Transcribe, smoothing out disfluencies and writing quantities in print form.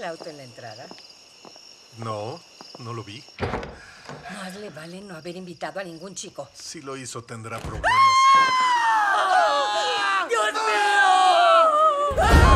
el auto en la entrada? No, no lo vi. Más le vale no haber invitado a ningún chico. Si lo hizo, tendrá problemas. ¡Ah! ¡Dios mío! ¡Ah!